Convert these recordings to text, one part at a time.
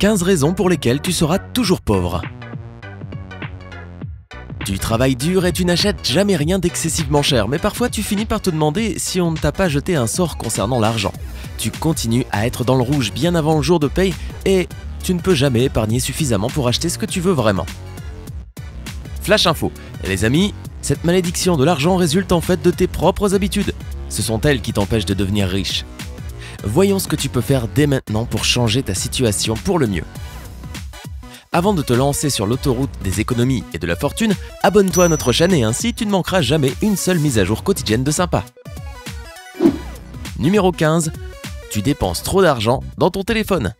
15 raisons pour lesquelles tu seras toujours pauvre. Tu travailles dur et tu n'achètes jamais rien d'excessivement cher, mais parfois tu finis par te demander si on ne t'a pas jeté un sort concernant l'argent. Tu continues à être dans le rouge bien avant le jour de paye et tu ne peux jamais épargner suffisamment pour acheter ce que tu veux vraiment. Flash info, les amis, cette malédiction de l'argent résulte en fait de tes propres habitudes. Ce sont elles qui t'empêchent de devenir riche. Voyons ce que tu peux faire dès maintenant pour changer ta situation pour le mieux. Avant de te lancer sur l'autoroute des économies et de la fortune, abonne-toi à notre chaîne et ainsi tu ne manqueras jamais une seule mise à jour quotidienne de SYMPA. Numéro 15. Tu dépenses trop d'argent dans ton téléphone.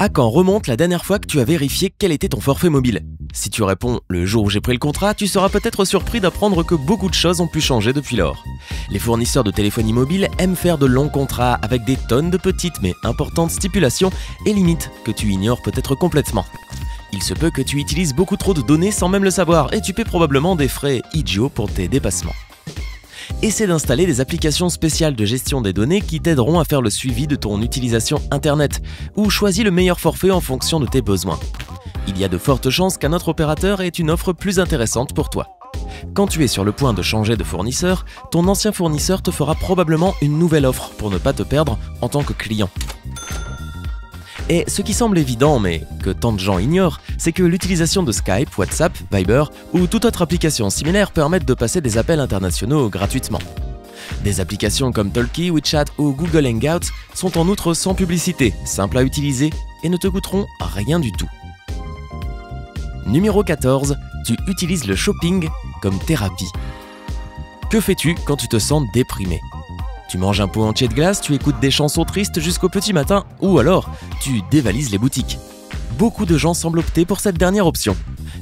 À quand remonte la dernière fois que tu as vérifié quel était ton forfait mobile? Si tu réponds « le jour où j'ai pris le contrat », tu seras peut-être surpris d'apprendre que beaucoup de choses ont pu changer depuis lors. Les fournisseurs de téléphonie mobile aiment faire de longs contrats avec des tonnes de petites mais importantes stipulations et limites que tu ignores peut-être complètement. Il se peut que tu utilises beaucoup trop de données sans même le savoir et tu paies probablement des frais idiots pour tes dépassements. Essaie d'installer des applications spéciales de gestion des données qui t'aideront à faire le suivi de ton utilisation Internet ou choisis le meilleur forfait en fonction de tes besoins. Il y a de fortes chances qu'un autre opérateur ait une offre plus intéressante pour toi. Quand tu es sur le point de changer de fournisseur, ton ancien fournisseur te fera probablement une nouvelle offre pour ne pas te perdre en tant que client. Et ce qui semble évident, mais que tant de gens ignorent, c'est que l'utilisation de Skype, WhatsApp, Viber ou toute autre application similaire permettent de passer des appels internationaux gratuitement. Des applications comme Talkie, WeChat ou Google Hangouts sont en outre sans publicité, simples à utiliser et ne te coûteront rien du tout. Numéro 14. Tu utilises le shopping comme thérapie. Que fais-tu quand tu te sens déprimé ? Tu manges un pot entier de glace, tu écoutes des chansons tristes jusqu'au petit matin ou alors tu dévalises les boutiques. Beaucoup de gens semblent opter pour cette dernière option.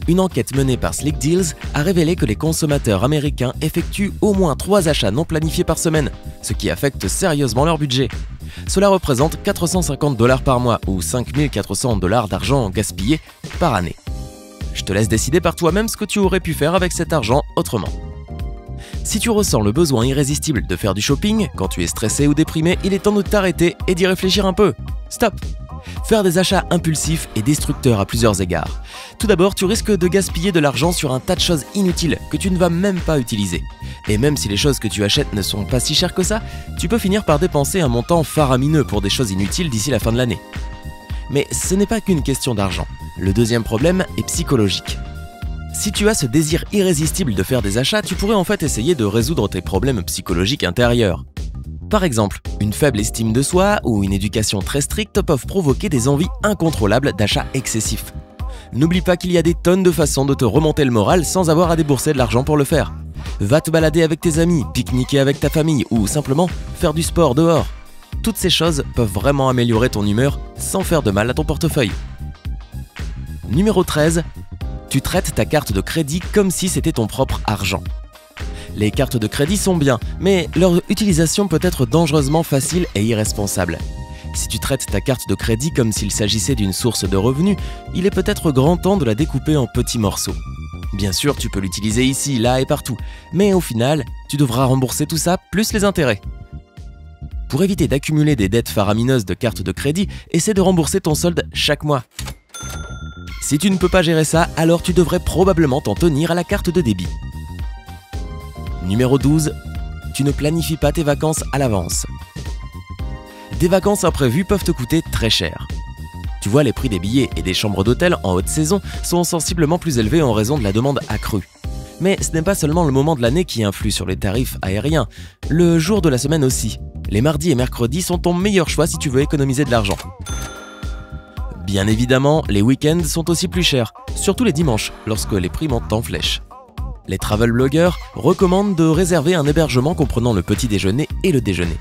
Une enquête menée par Sleek Deals a révélé que les consommateurs américains effectuent au moins 3 achats non planifiés par semaine, ce qui affecte sérieusement leur budget. Cela représente 450 $ par mois ou 5400 $ d'argent gaspillé par année. Je te laisse décider par toi-même ce que tu aurais pu faire avec cet argent autrement. Si tu ressens le besoin irrésistible de faire du shopping, quand tu es stressé ou déprimé, il est temps de t'arrêter et d'y réfléchir un peu. Stop! Faire des achats impulsifs est destructeur à plusieurs égards. Tout d'abord, tu risques de gaspiller de l'argent sur un tas de choses inutiles que tu ne vas même pas utiliser. Et même si les choses que tu achètes ne sont pas si chères que ça, tu peux finir par dépenser un montant faramineux pour des choses inutiles d'ici la fin de l'année. Mais ce n'est pas qu'une question d'argent. Le deuxième problème est psychologique. Si tu as ce désir irrésistible de faire des achats, tu pourrais en fait essayer de résoudre tes problèmes psychologiques intérieurs. Par exemple, une faible estime de soi ou une éducation très stricte peuvent provoquer des envies incontrôlables d'achats excessifs. N'oublie pas qu'il y a des tonnes de façons de te remonter le moral sans avoir à débourser de l'argent pour le faire. Va te balader avec tes amis, pique-niquer avec ta famille ou simplement faire du sport dehors. Toutes ces choses peuvent vraiment améliorer ton humeur sans faire de mal à ton portefeuille. Numéro 13. Tu traites ta carte de crédit comme si c'était ton propre argent. Les cartes de crédit sont bien, mais leur utilisation peut être dangereusement facile et irresponsable. Si tu traites ta carte de crédit comme s'il s'agissait d'une source de revenus, il est peut-être grand temps de la découper en petits morceaux. Bien sûr, tu peux l'utiliser ici, là et partout, mais au final, tu devras rembourser tout ça plus les intérêts. Pour éviter d'accumuler des dettes faramineuses de cartes de crédit, essaie de rembourser ton solde chaque mois. Si tu ne peux pas gérer ça, alors tu devrais probablement t'en tenir à la carte de débit. Numéro 12. Tu ne planifies pas tes vacances à l'avance. Des vacances imprévues peuvent te coûter très cher. Tu vois, les prix des billets et des chambres d'hôtel en haute saison sont sensiblement plus élevés en raison de la demande accrue. Mais ce n'est pas seulement le moment de l'année qui influe sur les tarifs aériens, le jour de la semaine aussi. Les mardis et mercredis sont ton meilleur choix si tu veux économiser de l'argent. Bien évidemment, les week-ends sont aussi plus chers, surtout les dimanches, lorsque les prix montent en flèche. Les travel blogueurs recommandent de réserver un hébergement comprenant le petit déjeuner et le déjeuner.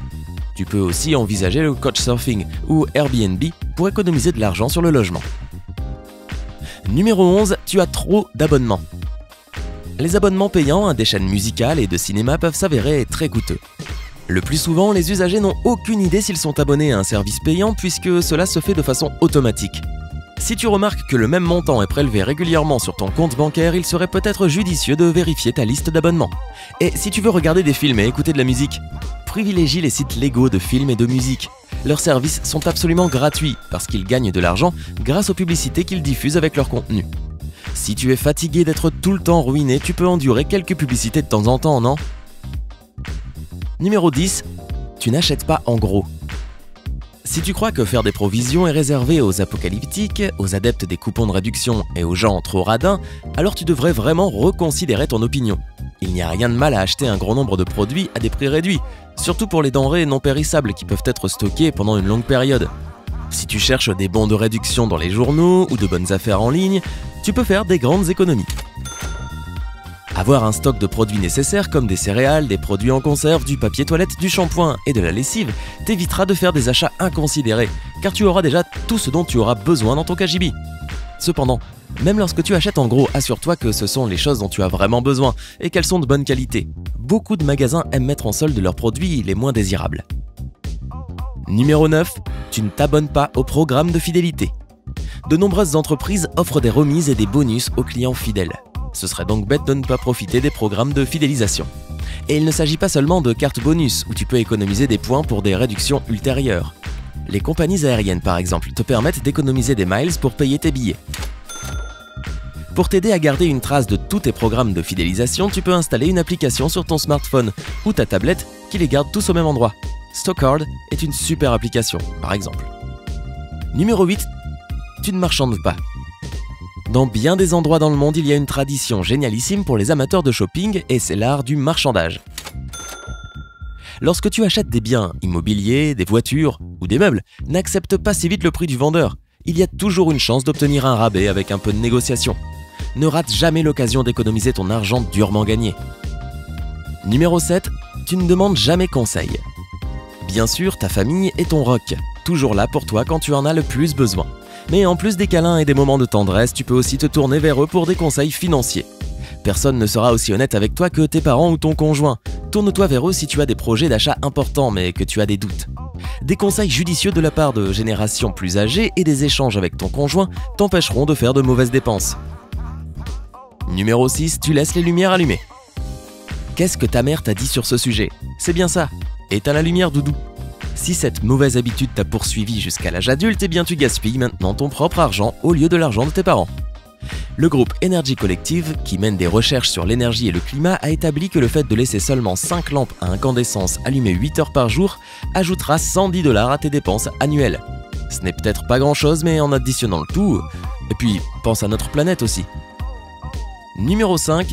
Tu peux aussi envisager le couchsurfing ou Airbnb pour économiser de l'argent sur le logement. Numéro 11. Tu as trop d'abonnements. Les abonnements payants à des chaînes musicales et de cinéma peuvent s'avérer très coûteux. Le plus souvent, les usagers n'ont aucune idée s'ils sont abonnés à un service payant puisque cela se fait de façon automatique. Si tu remarques que le même montant est prélevé régulièrement sur ton compte bancaire, il serait peut-être judicieux de vérifier ta liste d'abonnements. Et si tu veux regarder des films et écouter de la musique, privilégie les sites légaux de films et de musique. Leurs services sont absolument gratuits parce qu'ils gagnent de l'argent grâce aux publicités qu'ils diffusent avec leur contenu. Si tu es fatigué d'être tout le temps ruiné, tu peux endurer quelques publicités de temps en temps, non? Numéro 10. Tu n'achètes pas en gros. Si tu crois que faire des provisions est réservé aux apocalyptiques, aux adeptes des coupons de réduction et aux gens trop radins, alors tu devrais vraiment reconsidérer ton opinion. Il n'y a rien de mal à acheter un grand nombre de produits à des prix réduits, surtout pour les denrées non périssables qui peuvent être stockées pendant une longue période. Si tu cherches des bons de réduction dans les journaux ou de bonnes affaires en ligne, tu peux faire des grandes économies. Avoir un stock de produits nécessaires comme des céréales, des produits en conserve, du papier toilette, du shampoing et de la lessive t'évitera de faire des achats inconsidérés, car tu auras déjà tout ce dont tu auras besoin dans ton cagibi. Cependant, même lorsque tu achètes en gros, assure-toi que ce sont les choses dont tu as vraiment besoin et qu'elles sont de bonne qualité. Beaucoup de magasins aiment mettre en solde leurs produits les moins désirables. Numéro 9. Tu ne t'abonnes pas au programme de fidélité. De nombreuses entreprises offrent des remises et des bonus aux clients fidèles. Ce serait donc bête de ne pas profiter des programmes de fidélisation. Et il ne s'agit pas seulement de cartes bonus où tu peux économiser des points pour des réductions ultérieures. Les compagnies aériennes, par exemple, te permettent d'économiser des miles pour payer tes billets. Pour t'aider à garder une trace de tous tes programmes de fidélisation, tu peux installer une application sur ton smartphone ou ta tablette qui les garde tous au même endroit. Stocard est une super application, par exemple. Numéro 8. Tu ne marchandes pas. Dans bien des endroits dans le monde, il y a une tradition génialissime pour les amateurs de shopping et c'est l'art du marchandage. Lorsque tu achètes des biens immobiliers, des voitures ou des meubles, n'accepte pas si vite le prix du vendeur. Il y a toujours une chance d'obtenir un rabais avec un peu de négociation. Ne rate jamais l'occasion d'économiser ton argent durement gagné. Numéro 7. Tu ne demandes jamais conseil. Bien sûr, ta famille est ton roc, toujours là pour toi quand tu en as le plus besoin. Mais en plus des câlins et des moments de tendresse, tu peux aussi te tourner vers eux pour des conseils financiers. Personne ne sera aussi honnête avec toi que tes parents ou ton conjoint. Tourne-toi vers eux si tu as des projets d'achat importants mais que tu as des doutes. Des conseils judicieux de la part de générations plus âgées et des échanges avec ton conjoint t'empêcheront de faire de mauvaises dépenses. Numéro 6. Tu laisses les lumières allumées. Qu'est-ce que ta mère t'a dit sur ce sujet? C'est bien ça. Éteins la lumière, doudou. Si cette mauvaise habitude t'a poursuivi jusqu'à l'âge adulte, eh bien tu gaspilles maintenant ton propre argent au lieu de l'argent de tes parents. Le groupe Energy Collective, qui mène des recherches sur l'énergie et le climat, a établi que le fait de laisser seulement 5 lampes à incandescence allumées 8 heures par jour ajoutera 110 $ à tes dépenses annuelles. Ce n'est peut-être pas grand-chose, mais en additionnant le tout, et puis pense à notre planète aussi. Numéro 5.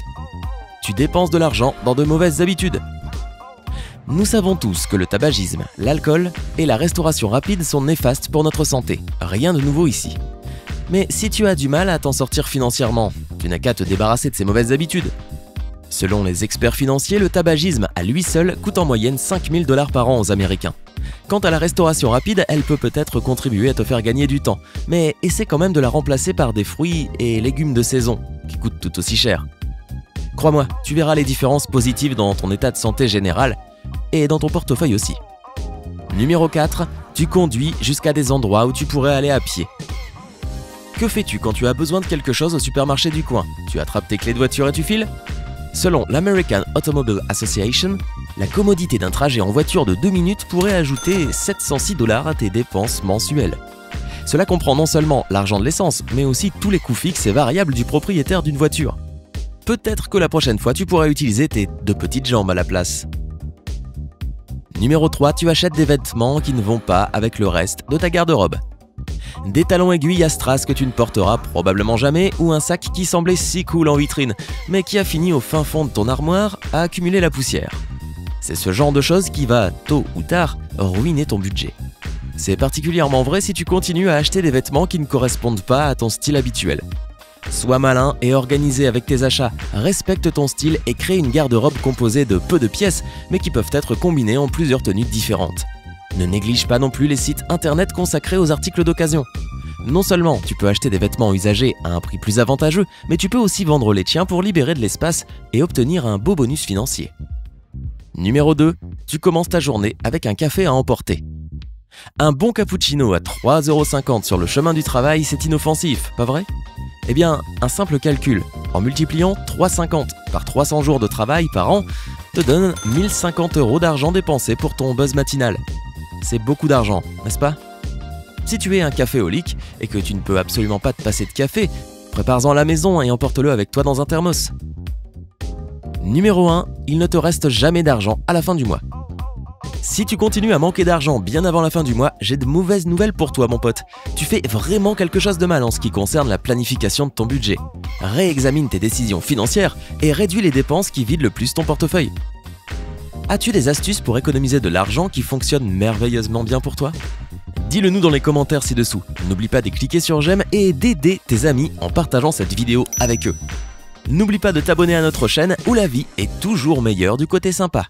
Tu dépenses de l'argent dans de mauvaises habitudes. Nous savons tous que le tabagisme, l'alcool et la restauration rapide sont néfastes pour notre santé. Rien de nouveau ici. Mais si tu as du mal à t'en sortir financièrement, tu n'as qu'à te débarrasser de ces mauvaises habitudes. Selon les experts financiers, le tabagisme à lui seul coûte en moyenne 5000 $ par an aux Américains. Quant à la restauration rapide, elle peut peut-être contribuer à te faire gagner du temps, mais essaie quand même de la remplacer par des fruits et légumes de saison, qui coûtent tout aussi cher. Crois-moi, tu verras les différences positives dans ton état de santé général, et dans ton portefeuille aussi. Numéro 4. Tu conduis jusqu'à des endroits où tu pourrais aller à pied. Que fais-tu quand tu as besoin de quelque chose au supermarché du coin? Tu attrapes tes clés de voiture et tu files? Selon l'American Automobile Association, la commodité d'un trajet en voiture de 2 minutes pourrait ajouter 706 $ à tes dépenses mensuelles. Cela comprend non seulement l'argent de l'essence, mais aussi tous les coûts fixes et variables du propriétaire d'une voiture. Peut-être que la prochaine fois, tu pourras utiliser tes 2 petites jambes à la place. Numéro 3. Tu achètes des vêtements qui ne vont pas avec le reste de ta garde-robe. Des talons aiguilles à strass que tu ne porteras probablement jamais ou un sac qui semblait si cool en vitrine mais qui a fini au fin fond de ton armoire à accumuler la poussière. C'est ce genre de chose qui va, tôt ou tard, ruiner ton budget. C'est particulièrement vrai si tu continues à acheter des vêtements qui ne correspondent pas à ton style habituel. Sois malin et organisé avec tes achats, respecte ton style et crée une garde-robe composée de peu de pièces, mais qui peuvent être combinées en plusieurs tenues différentes. Ne néglige pas non plus les sites internet consacrés aux articles d'occasion. Non seulement tu peux acheter des vêtements usagés à un prix plus avantageux, mais tu peux aussi vendre les tiens pour libérer de l'espace et obtenir un beau bonus financier. Numéro 2. Tu commences ta journée avec un café à emporter. Un bon cappuccino à 3,50 € sur le chemin du travail, c'est inoffensif, pas vrai? Eh bien, un simple calcul, en multipliant 3,50 par 300 jours de travail par an, te donne 1050 € d'argent dépensé pour ton buzz matinal. c'est beaucoup d'argent, n'est-ce pas? Si tu es un caféolique et que tu ne peux absolument pas te passer de café, prépare-en à la maison et emporte-le avec toi dans un thermos. Numéro 1, il ne te reste jamais d'argent à la fin du mois. Si tu continues à manquer d'argent bien avant la fin du mois, j'ai de mauvaises nouvelles pour toi mon pote. Tu fais vraiment quelque chose de mal en ce qui concerne la planification de ton budget. Réexamine tes décisions financières et réduis les dépenses qui vident le plus ton portefeuille. As-tu des astuces pour économiser de l'argent qui fonctionnent merveilleusement bien pour toi? Dis-le nous dans les commentaires ci-dessous. N'oublie pas de cliquer sur j'aime et d'aider tes amis en partageant cette vidéo avec eux. N'oublie pas de t'abonner à notre chaîne où la vie est toujours meilleure du côté sympa.